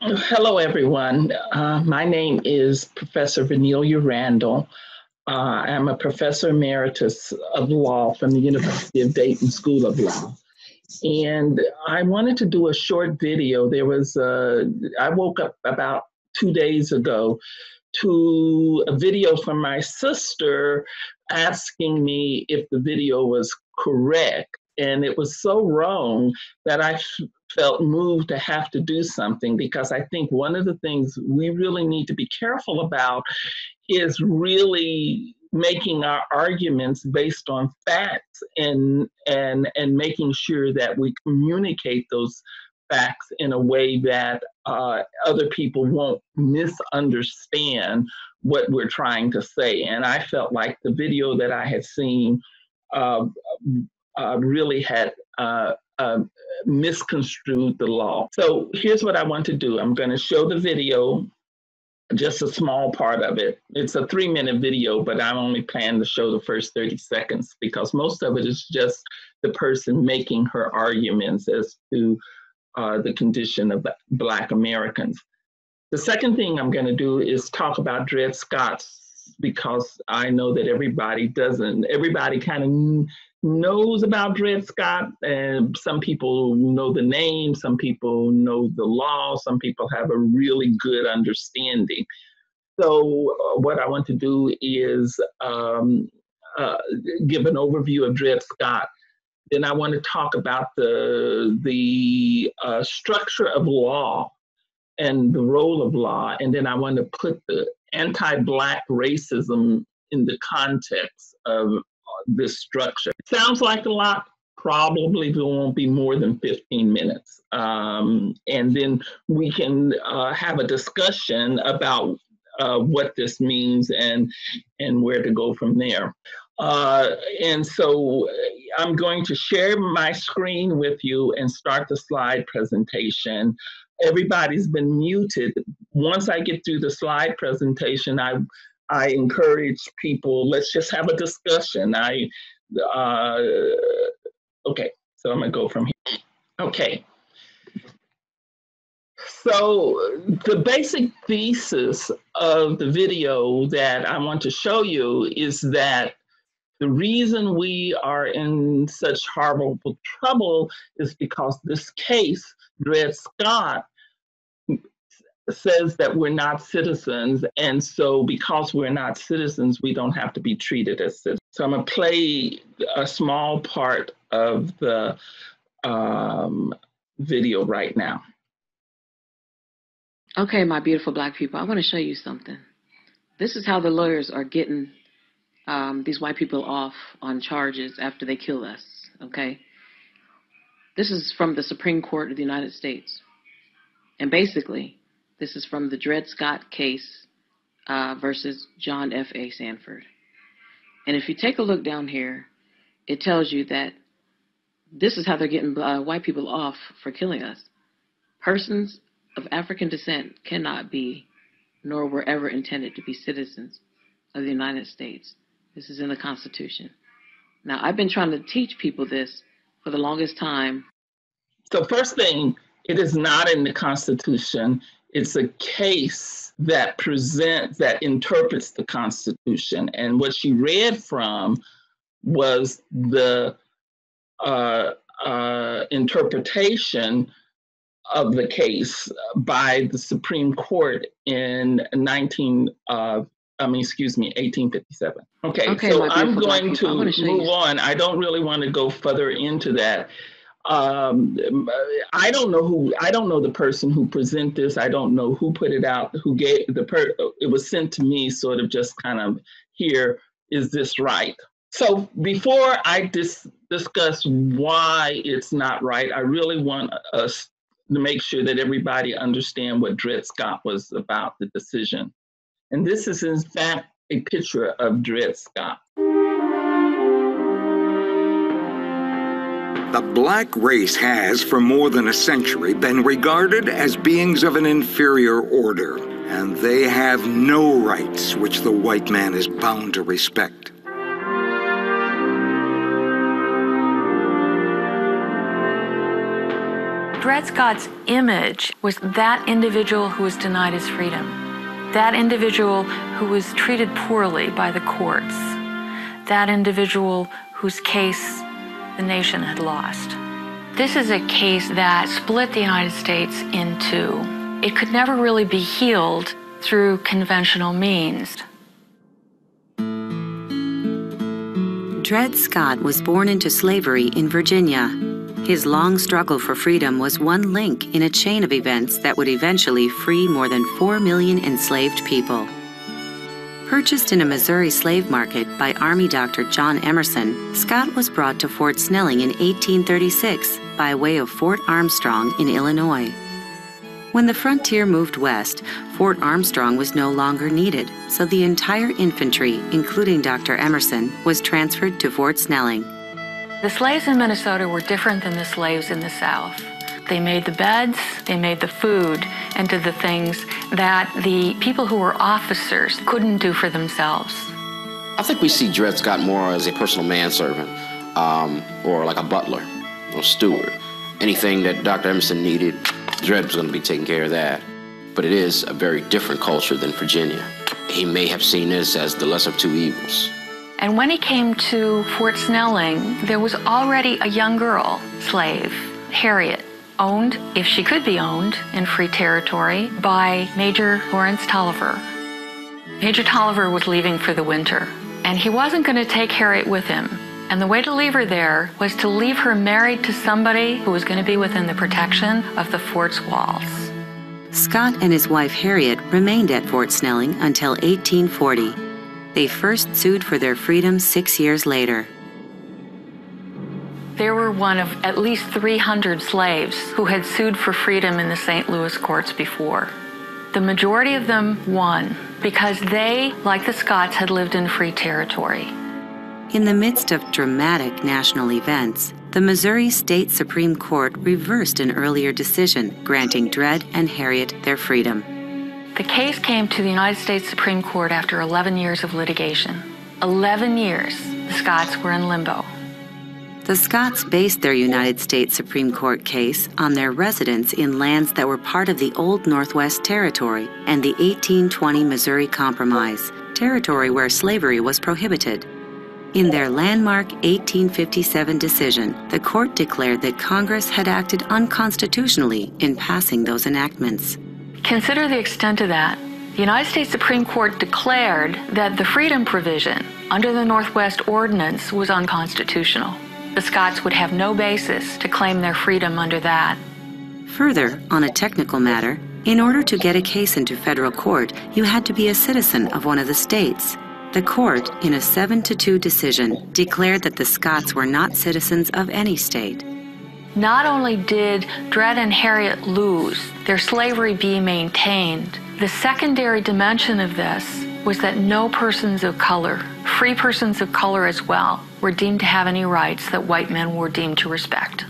Hello, everyone. My name is Professor Venelia Randall. I'm a professor emeritus of law from the University of Dayton School of Law. And I wanted to do a short video. I woke up about 2 days ago to a video from my sister asking me if the video was correct. And it was so wrong that I felt moved to have to do something, because I think one of the things we really need to be careful about is really making our arguments based on facts and making sure that we communicate those facts in a way that other people won't misunderstand what we're trying to say. And I felt like the video that I had seen really had misconstrued the law. So here's what I want to do. I'm going to show the video, just a small part of it. It's a 3-minute video, but I'm only planning to show the first 30 seconds because most of it is just the person making her arguments as to the condition of Black Americans. The second thing I'm going to do is talk about Dred Scott, because I know that everybody kind of knows about Dred Scott, and some people know the name, some people know the law, some people have a really good understanding. So what I want to do is give an overview of Dred Scott. Then I want to talk about the structure of law and the role of law, and then I want to put the anti-Black racism in the context of this structure. Sounds like a lot, probably it won't be more than 15 minutes. And then we can have a discussion about what this means and where to go from there. And so I'm going to share my screen with you and start the slide presentation. Everybody's been muted. Once I get through the slide presentation, I encourage people, let's just have a discussion. Okay, so I'm gonna go from here. Okay. So the basic thesis of the video that I want to show you is that the reason we are in such horrible trouble is because this case, Dred Scott, says that we're not citizens, and so because we're not citizens, we don't have to be treated as citizens. So I'm going to play a small part of the video right now. Okay, my beautiful Black people, I want to show you something. This is how the lawyers are getting these white people off on charges after they kill us, okay? This is from the Supreme Court of the United States, and basically, this is from the Dred Scott case versus John F.A. Sanford. And if you take a look down here, it tells you that this is how they're getting white people off for killing us. Persons of African descent cannot be, nor were ever intended to be, citizens of the United States. This is in the Constitution. Now, I've been trying to teach people this for the longest time. So first thing, it is not in the Constitution. It's a case that interprets the Constitution. And what she read from was the interpretation of the case by the Supreme Court in 1857. Okay, so I'm going to move on. I don't really want to go further into that. I don't know the person who presented this. I don't know who put it out, who gave it was sent to me sort of just kind of, here, is this right? So before I discuss why it's not right, I really want us to make sure that everybody understand what Dred Scott was about, the decision. And this is in fact a picture of Dred Scott. The Black race has, for more than a century, been regarded as beings of an inferior order, and they have no rights which the white man is bound to respect. Dred Scott's image was that individual who was denied his freedom, that individual who was treated poorly by the courts, that individual whose case the nation had lost. This is a case that split the United States in two. It could never really be healed through conventional means. Dred Scott was born into slavery in Virginia. His long struggle for freedom was one link in a chain of events that would eventually free more than 4 million enslaved people. Purchased in a Missouri slave market by Army doctor John Emerson, Scott was brought to Fort Snelling in 1836 by way of Fort Armstrong in Illinois. When the frontier moved west, Fort Armstrong was no longer needed, so the entire infantry, including Dr. Emerson, was transferred to Fort Snelling. The slaves in Minnesota were different than the slaves in the South. They made the beds, they made the food, and did the things that the people who were officers couldn't do for themselves. I think we see Dred Scott more as a personal manservant, or like a butler or steward. Anything that Dr. Emerson needed, Dred was going to be taking care of that. But it is a very different culture than Virginia. He may have seen this as the lesser of two evils. And when he came to Fort Snelling, there was already a young girl slave, Harriet, owned, if she could be owned, in free territory by Major Lawrence Tolliver. Major Tolliver was leaving for the winter, and he wasn't going to take Harriet with him. And the way to leave her there was to leave her married to somebody who was going to be within the protection of the fort's walls. Scott and his wife Harriet remained at Fort Snelling until 1840. They first sued for their freedom 6 years later. There were one of at least 300 slaves who had sued for freedom in the St. Louis courts before. The majority of them won because they, like the Scots, had lived in free territory. In the midst of dramatic national events, the Missouri State Supreme Court reversed an earlier decision, granting Dred and Harriet their freedom. The case came to the United States Supreme Court after 11 years of litigation. 11 years, the Scots were in limbo. The Scots based their United States Supreme Court case on their residence in lands that were part of the Old Northwest Territory and the 1820 Missouri Compromise, territory where slavery was prohibited. In their landmark 1857 decision, the court declared that Congress had acted unconstitutionally in passing those enactments. Consider the extent of that. The United States Supreme Court declared that the freedom provision under the Northwest Ordinance was unconstitutional. The Scots would have no basis to claim their freedom under that. Further, on a technical matter, in order to get a case into federal court, you had to be a citizen of one of the states. The court, in a 7-2 decision, declared that the Scots were not citizens of any state. Not only did Dred and Harriet lose, their slavery be maintained, the secondary dimension of this was that no persons of color, free persons of color as well, were deemed to have any rights that white men were deemed to respect.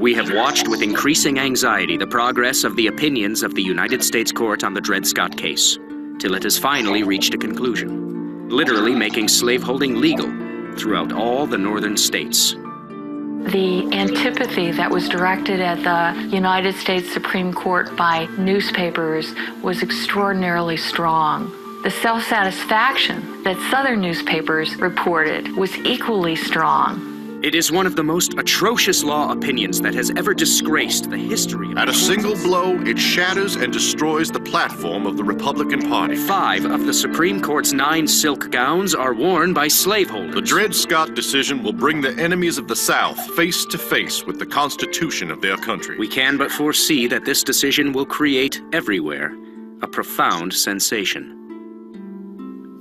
We have watched with increasing anxiety the progress of the opinions of the United States Court on the Dred Scott case, till it has finally reached a conclusion, literally making slaveholding legal throughout all the northern states. The antipathy that was directed at the United States Supreme Court by newspapers was extraordinarily strong. The self-satisfaction that Southern newspapers reported was equally strong. It is one of the most atrocious law opinions that has ever disgraced the history of At a single blow, it shatters and destroys the platform of the Republican Party. 5 of the Supreme Court's 9 silk gowns are worn by slaveholders. The Dred Scott decision will bring the enemies of the South face to face with the Constitution of their country. We can but foresee that this decision will create everywhere a profound sensation.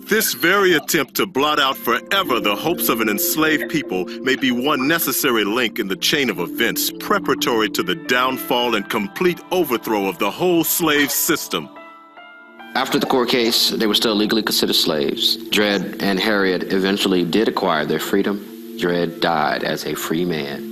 This very attempt to blot out forever the hopes of an enslaved people may be one necessary link in the chain of events preparatory to the downfall and complete overthrow of the whole slave system. After the court case, they were still legally considered slaves. Dred and Harriet eventually did acquire their freedom. Dred died as a free man.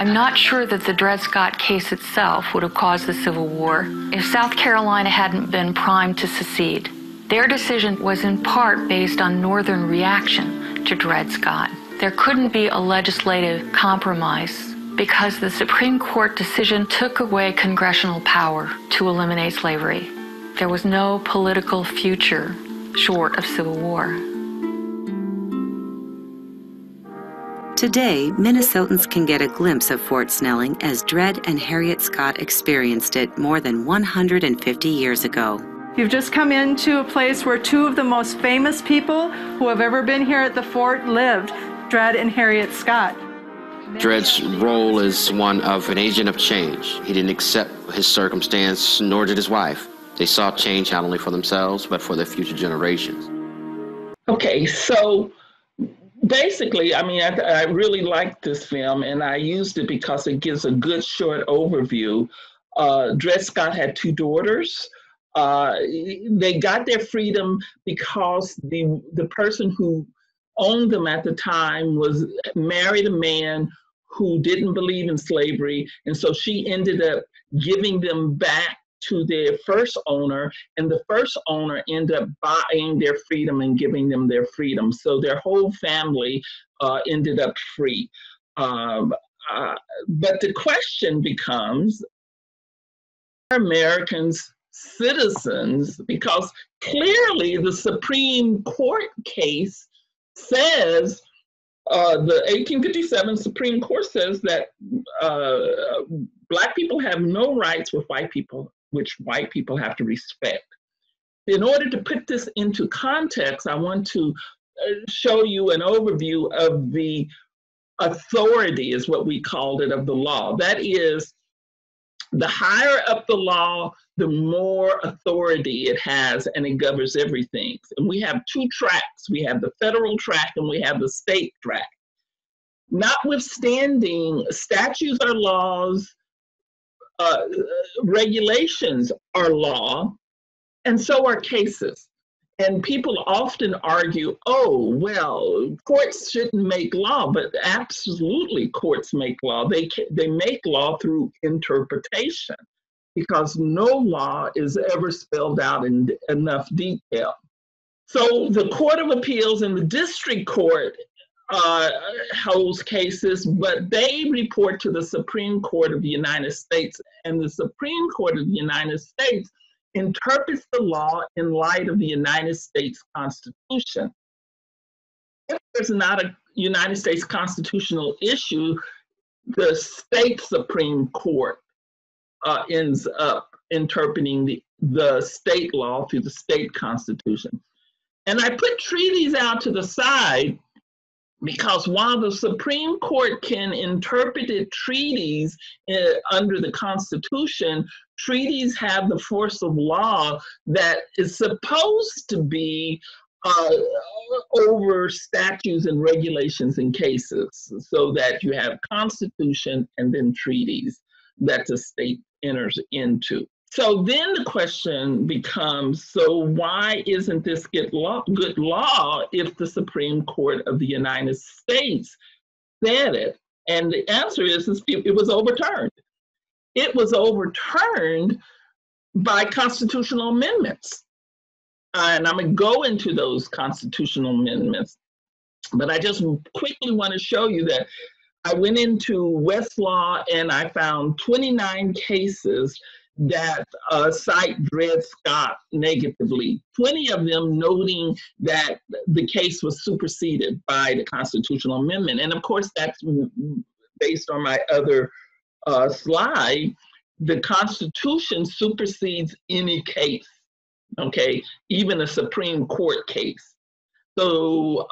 I'm not sure that the Dred Scott case itself would have caused the Civil War if South Carolina hadn't been primed to secede. Their decision was in part based on Northern reaction to Dred Scott. There couldn't be a legislative compromise because the Supreme Court decision took away congressional power to eliminate slavery. There was no political future short of civil war. Today, Minnesotans can get a glimpse of Fort Snelling as Dred and Harriet Scott experienced it more than 150 years ago. You've just come into a place where two of the most famous people who have ever been here at the fort lived, Dred and Harriet Scott. Dred's role is one of an agent of change. He didn't accept his circumstance, nor did his wife. They saw change not only for themselves, but for their future generations. Okay, so basically, I mean, I really like this film, and I used it because it gives a good short overview. Dred Scott had two daughters. They got their freedom because the person who owned them at the time was married a man who didn't believe in slavery, and so she ended up giving them back to their first owner, and the first owner ended up buying their freedom and giving them their freedom. So their whole family ended up free. But the question becomes, are Americans citizens? Because clearly the Supreme Court case says, the 1857 Supreme Court says that Black people have no rights with white people, which white people have to respect. In order to put this into context, I want to show you an overview of the authority, is what we called it, of the law. That is, the higher up the law, the more authority it has, and it governs everything. And we have two tracks. We have the federal track and we have the state track. Notwithstanding, statutes are laws, regulations are law, and so are cases. And people often argue, oh, well, courts shouldn't make law, but absolutely courts make law. They make law through interpretation because no law is ever spelled out in enough detail. So the Court of Appeals and the District Court holds cases, but they report to the Supreme Court of the United States, and the Supreme Court of the United States interprets the law in light of the United States Constitution. If there's not a United States constitutional issue, the state Supreme Court ends up interpreting the state law through the state constitution. And I put treaties out to the side because while the Supreme Court can interpret treaties under the Constitution, treaties have the force of law that is supposed to be over statutes and regulations and cases, so that you have Constitution and then treaties that the state enters into. So then the question becomes, so why isn't this good law if the Supreme Court of the United States said it? And the answer is it was overturned. It was overturned by constitutional amendments. And I'm going to go into those constitutional amendments. But I just quickly want to show you that I went into Westlaw and I found 29 cases that cite Dred Scott negatively, 20 of them noting that the case was superseded by the constitutional amendment. And of course, that's based on my other slide. The Constitution supersedes any case, okay, even a Supreme Court case. So,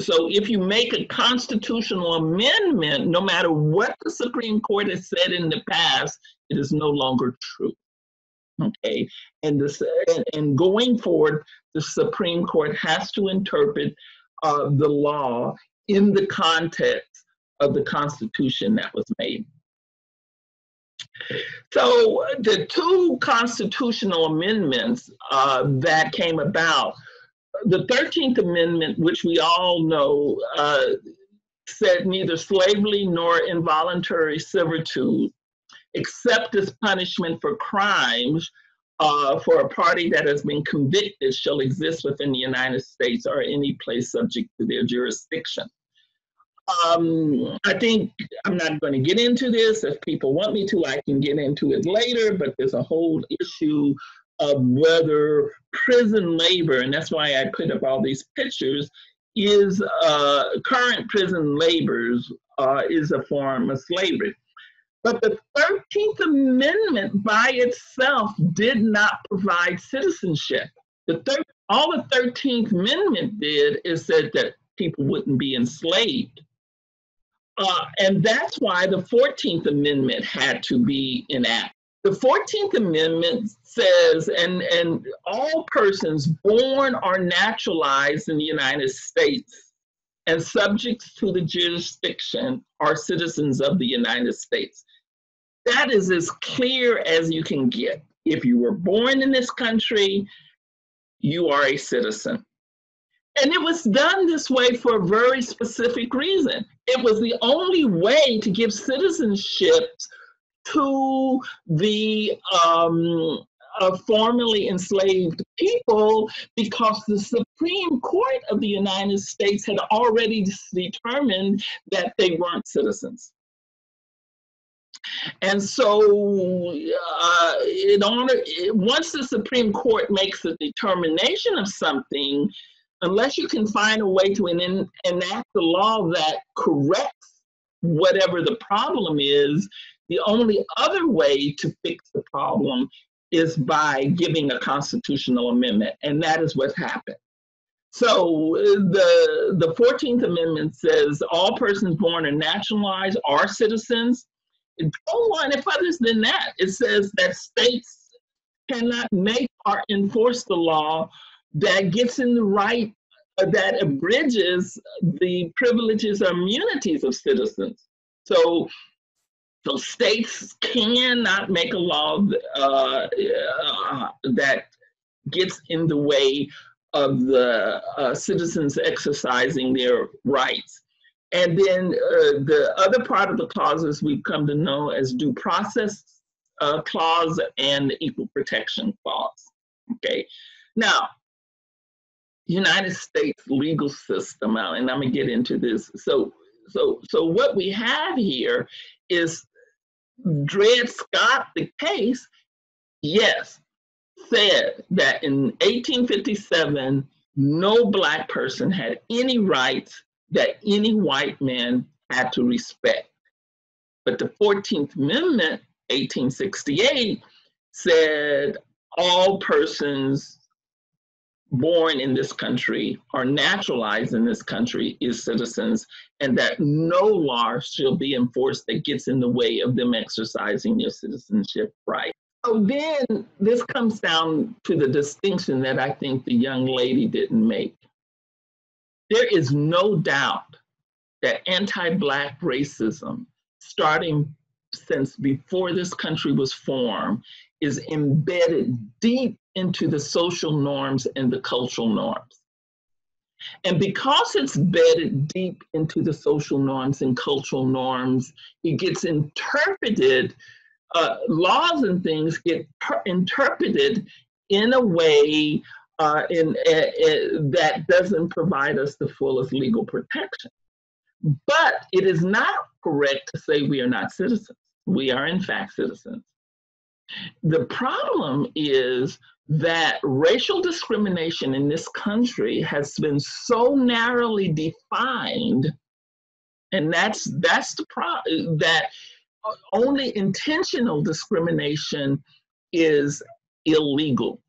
so if you make a constitutional amendment, no matter what the Supreme Court has said in the past, it is no longer true, okay? And, and going forward, the Supreme Court has to interpret the law in the context of the Constitution that was made. So the two constitutional amendments that came about, the 13th Amendment, which we all know, said neither slavery nor involuntary servitude, except as punishment for crimes for a party that has been convicted shall exist within the United States or any place subject to their jurisdiction. I think I'm not going to get into this. If people want me to, I can get into it later, but there's a whole issue of whether prison labor, and that's why I put up all these pictures, is current prison labors is a form of slavery. But the 13th Amendment by itself did not provide citizenship. All the 13th Amendment did is said that people wouldn't be enslaved. And that's why the 14th Amendment had to be enacted. The 14th Amendment says, and all persons born or naturalized in the United States and subjects to the jurisdiction are citizens of the United States. That is as clear as you can get. If you were born in this country, you are a citizen. And it was done this way for a very specific reason. It was the only way to give citizenship to the formerly enslaved people, because the Supreme Court of the United States had already determined that they weren't citizens. And so once the Supreme Court makes a determination of something, unless you can find a way to enact the law that corrects whatever the problem is, the only other way to fix the problem is by giving a constitutional amendment, and that is what happened. So the 14th Amendment says all persons born and naturalized are citizens. It goes on if others than that. It says that states cannot make or enforce the law that gets in the right, that abridges the privileges or immunities of citizens. So states cannot make a law that gets in the way of the citizens exercising their rights. And then the other part of the clauses we've come to know as due process clause and equal protection clause, okay? Now, United States legal system, and I'm gonna get into this. So what we have here is Dred Scott, the case, yes, said that in 1857, no Black person had any rights that any white man had to respect. But the 14th Amendment, 1868, said all persons born in this country or naturalized in this country is citizens, and that no law shall be enforced that gets in the way of them exercising their citizenship right. So then this comes down to the distinction that I think the young lady didn't make. There is no doubt that anti-Black racism, starting since before this country was formed, is embedded deep into the social norms and the cultural norms. And because it's embedded deep into the social norms and cultural norms, it gets interpreted, laws and things get interpreted in a way that doesn't provide us the fullest legal protection. But it is not correct to say we are not citizens. We are in fact citizens. The problem is that racial discrimination in this country has been so narrowly defined, and that's the problem, that only intentional discrimination is illegal.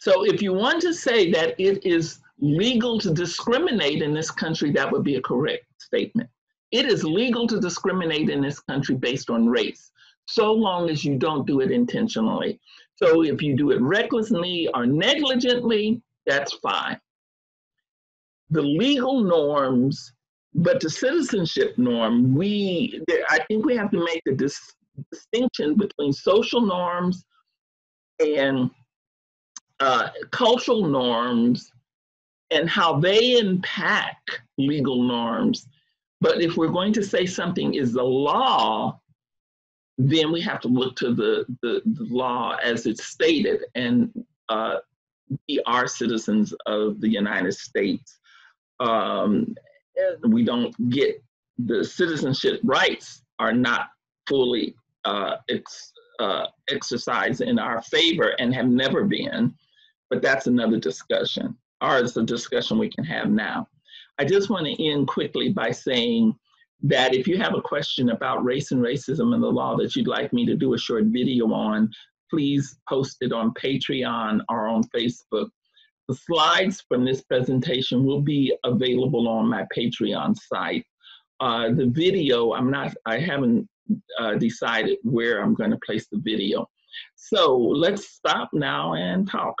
So if you want to say that it is legal to discriminate in this country, that would be a correct statement. It is legal to discriminate in this country based on race, so long as you don't do it intentionally. So if you do it recklessly or negligently, that's fine. The legal norms, but the citizenship norm, I think we have to make the distinction between social norms and cultural norms and how they impact legal norms. But if we're going to say something is the law, then we have to look to the law as it's stated, and we are citizens of the United States. we don't get, the citizenship rights are not fully exercised in our favor and have never been, but that's another discussion, or it's a discussion we can have now. I just want to end quickly by saying that if you have a question about race and racism in the law that you'd like me to do a short video on, please post it on Patreon or on Facebook. The slides from this presentation will be available on my Patreon site. The video, I haven't decided where I'm going to place the video. So let's stop now and talk.